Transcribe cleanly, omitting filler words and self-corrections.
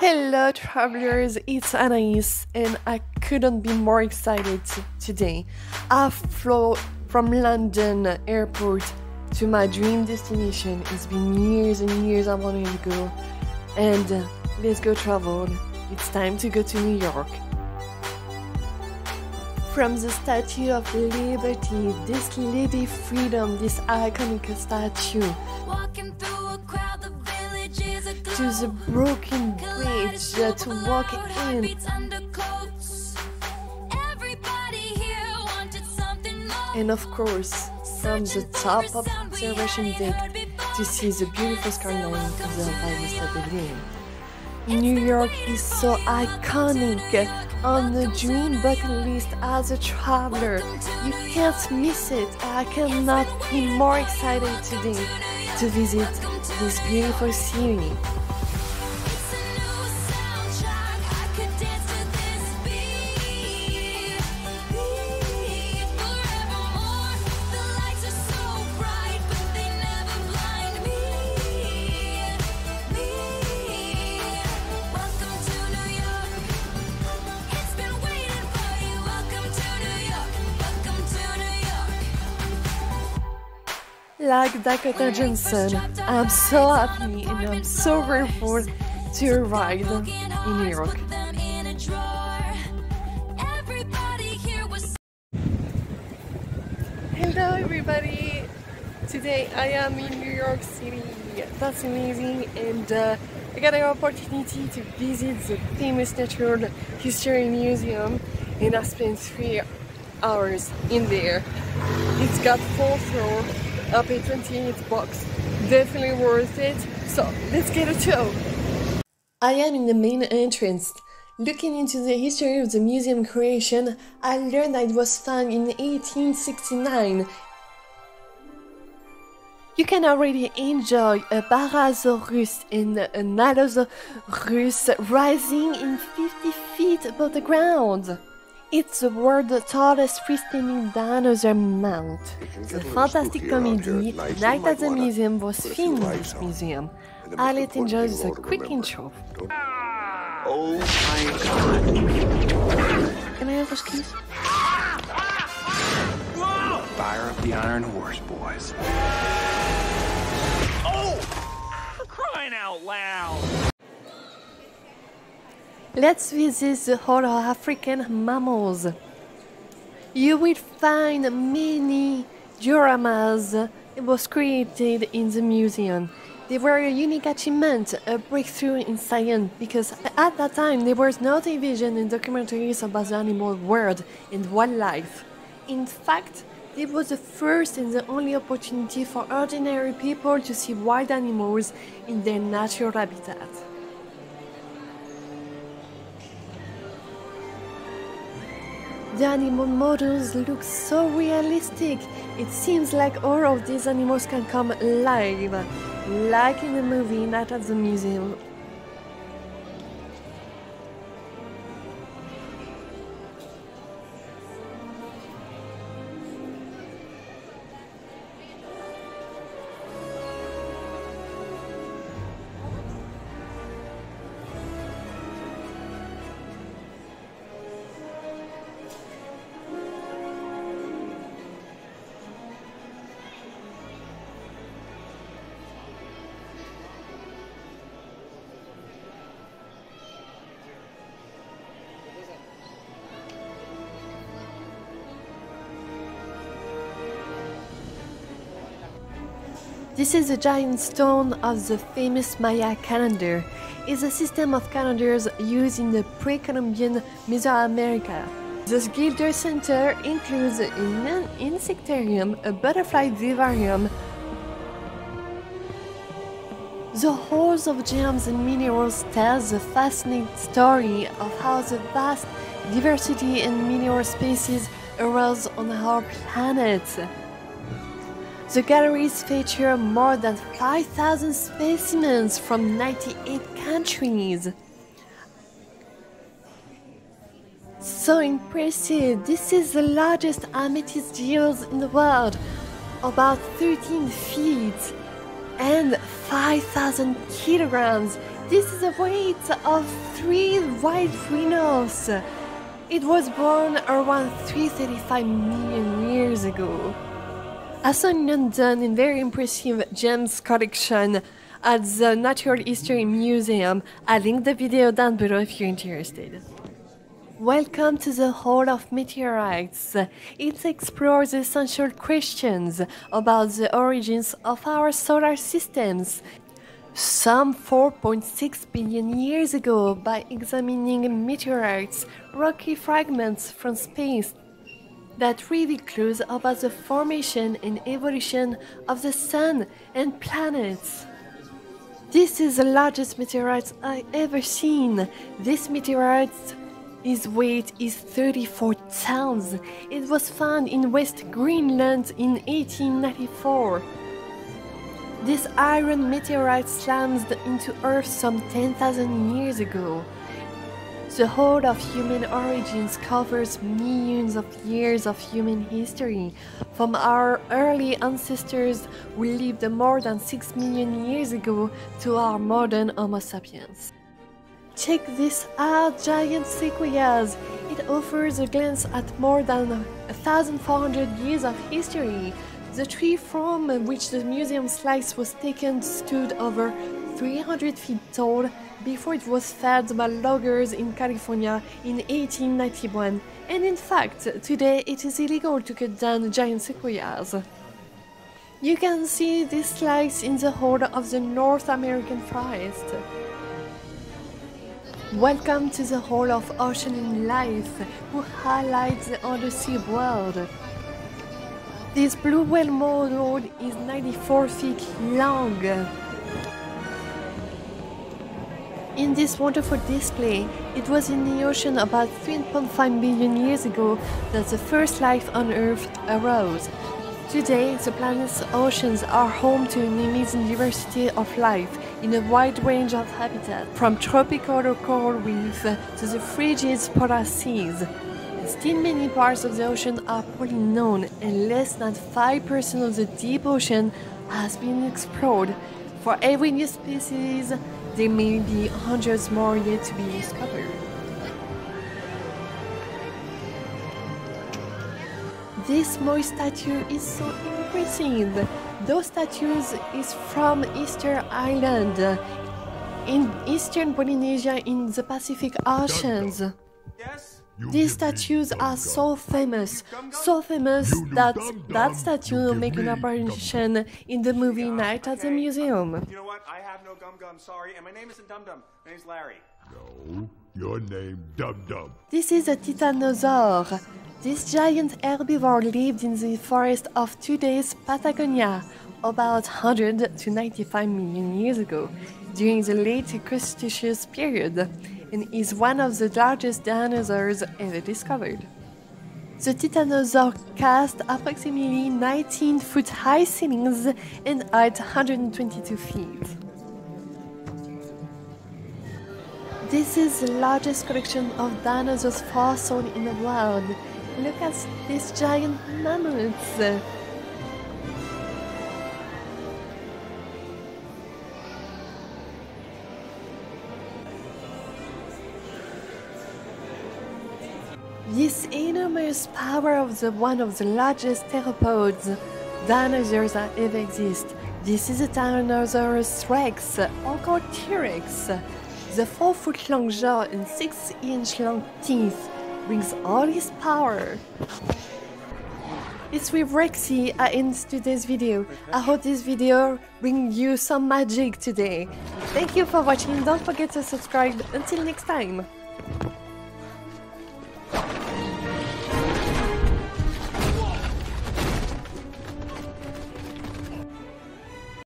Hello travelers, it's Anaïs and I couldn't be more excited today. I've flown from London airport to my dream destination. It's been years and years I wanted to go, and let's go travel. It's time to go to New York. From the Statue of Liberty, this Lady Freedom, this iconic statue, to the broken bridge that we walk in. And of course, from the top of the observation deck to see the beautiful skyline of the Empire State Building. New York is so iconic. On the dream bucket list as a traveler, you can't miss it. I cannot be more excited today to visit this beautiful city. Like Dakota Johnson, I'm so happy and I'm so grateful to arrive in New York. Hello everybody! Today I am in New York City. That's amazing, and I got an opportunity to visit the famous Natural History Museum, and I spent 3 hours in there. It's got 4 floors. I paid $28, definitely worth it, so let's get a tour. I am in the main entrance. Looking into the history of the museum creation, I learned that it was founded in 1869. You can already enjoy a Barazorus and a Nalozorus rising in 50 feet above the ground. It's the world's tallest freestanding dinosaur mount. The fantastic comedy Night at the Museum was filmed in this museum. I'll let you enjoy the quick intro. Oh my god. Can I have those keys? Fire up the iron horse, boys. Oh! For crying out loud! Let's visit the whole of African mammals. You will find many dioramas that was created in the museum. They were a unique achievement, a breakthrough in science, because at that time there was no television and documentaries about the animal world and wildlife. In fact, it was the first and the only opportunity for ordinary people to see wild animals in their natural habitat. The animal models look so realistic. It seems like all of these animals can come alive, like in the movie Night at the Museum. This is a giant stone of the famous Maya calendar. It's a system of calendars used in the pre-Columbian Mesoamerica. This Gilder Center includes an insectarium, a butterfly vivarium, the halls of gems and minerals tells the fascinating story of how the vast diversity in mineral species arose on our planet. The galleries feature more than 5,000 specimens from 98 countries. So impressive! This is the largest amethyst jewels in the world, about 13 feet and 5,000 kilograms. This is a weight of 3 wild rhinos. It was born around 335 million years ago. Also in London, in very impressive gems collection at the Natural History Museum. I'll link the video down below if you're interested. Welcome to the Hall of Meteorites. It explores essential questions about the origins of our solar systems, some 4.6 billion years ago, by examining meteorites, rocky fragments from space, that reveal clues about the formation and evolution of the sun and planets. This is the largest meteorite I've ever seen. This meteorite's weight is 34 tons. It was found in West Greenland in 1894. This iron meteorite slammed into Earth some 10,000 years ago. The whole of human origins covers millions of years of human history. From our early ancestors who lived more than 6 million years ago to our modern Homo sapiens. Check this out, giant sequoias! It offers a glance at more than 1,400 years of history. The tree from which the museum slice was taken stood over 300 feet tall before it was felled by loggers in California in 1891, and in fact, today it is illegal to cut down giant sequoias. You can see these slices in the hall of the North American forest. Welcome to the Hall of Ocean and Life, who highlights the undersea world. This blue whale model is 94 feet long. In this wonderful display, it was in the ocean about 3.5 billion years ago that the first life on Earth arose. Today, the planet's oceans are home to an amazing diversity of life in a wide range of habitats, from tropical coral reefs to the frigid polar seas. Still, many parts of the ocean are poorly known, and less than 5% of the deep ocean has been explored. For every new species, there may be hundreds more yet to be discovered. This Moai statue is so impressive. Those statues is from Easter Island in eastern Polynesia in the Pacific Oceans. Yes? These statues are so famous that that statue will make an apparition in the movie Night at the Museum. You know what? I have no gum-gum, sorry, and my name isn't Dum-Dum. My name's Larry. No, your name Dum-Dum. This is a Tyrannosaurus. This giant herbivore lived in the forest of today's Patagonia about 100 to 95 million years ago, during the late Cretaceous period, and is one of the largest dinosaurs ever discovered. The Tyrannosaur cast approximately 19-foot high ceilings and height 122 feet. This is the largest collection of dinosaurs fossils in the world. Look at these giant mammoths! This enormous power of one of the largest theropods dinosaurs that ever exist. This is a Tyrannosaurus rex, or called T-Rex. The 4-foot-long jaw and 6-inch-long teeth brings all his power. It's with Rexy I end today's video. I hope this video brings you some magic today. Thank you for watching, don't forget to subscribe, until next time!